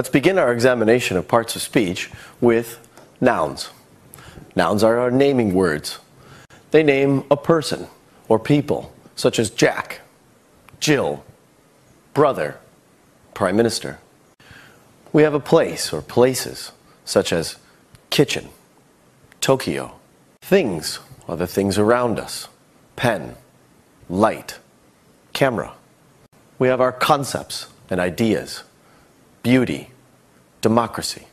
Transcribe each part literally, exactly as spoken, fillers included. Let's begin our examination of parts of speech with nouns. Nouns are our naming words. They name a person or people, such as Jack, Jill, brother, prime minister. We have a place or places, such as kitchen, Tokyo. Things are the things around us. Pen, light, camera. We have our concepts and ideas. Beauty, democracy.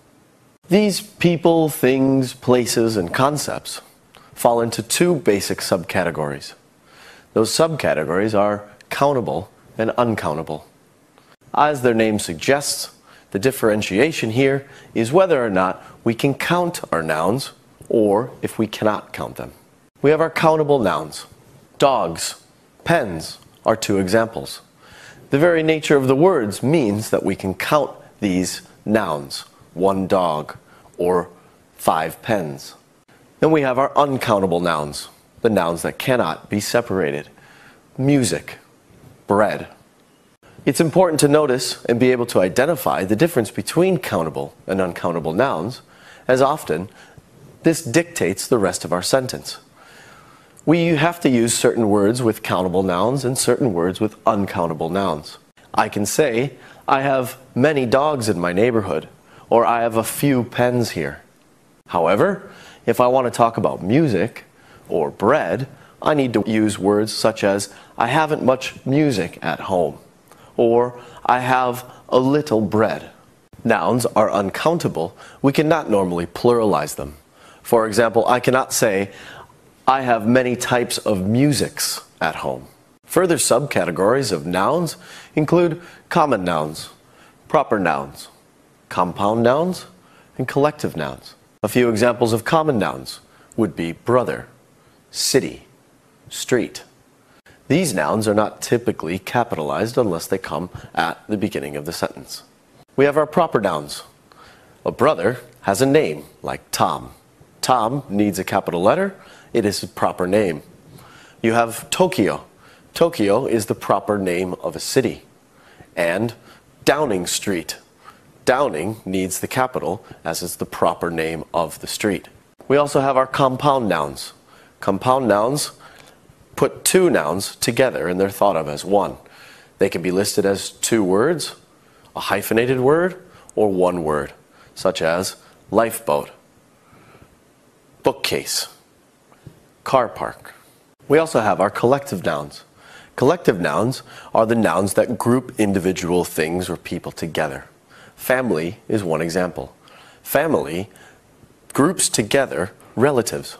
These people, things, places, and concepts fall into two basic subcategories. Those subcategories are countable and uncountable. As their name suggests, the differentiation here is whether or not we can count our nouns or if we cannot count them. We have our countable nouns. Dogs, pens are two examples. The very nature of the words means that we can count these nouns. One dog or five pens. Then we have our uncountable nouns, the nouns that cannot be separated. Music, bread. It's important to notice and be able to identify the difference between countable and uncountable nouns, as often this dictates the rest of our sentence. We have to use certain words with countable nouns and certain words with uncountable nouns. I can say, I have many dogs in my neighborhood, or I have a few pens here. However, if I want to talk about music or bread, I need to use words such as, I haven't much music at home, or I have a little bread. Nouns are uncountable. We cannot normally pluralize them. For example, I cannot say, I have many types of musics at home. Further subcategories of nouns include common nouns, proper nouns, compound nouns, and collective nouns. A few examples of common nouns would be brother, city, street. These nouns are not typically capitalized unless they come at the beginning of the sentence. We have our proper nouns. A brother has a name, like Tom. Tom needs a capital letter. It is a proper name. You have Tokyo. Tokyo is the proper name of a city. And Downing Street. Downing needs the capital, as is the proper name of the street. We also have our compound nouns. Compound nouns put two nouns together and they're thought of as one. They can be listed as two words, a hyphenated word, or one word, such as lifeboat, bookcase, car park. We also have our collective nouns. Collective nouns are the nouns that group individual things or people together. Family is one example. Family groups together relatives.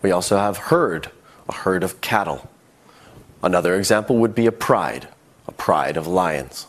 We also have herd, a herd of cattle. Another example would be a pride, a pride of lions.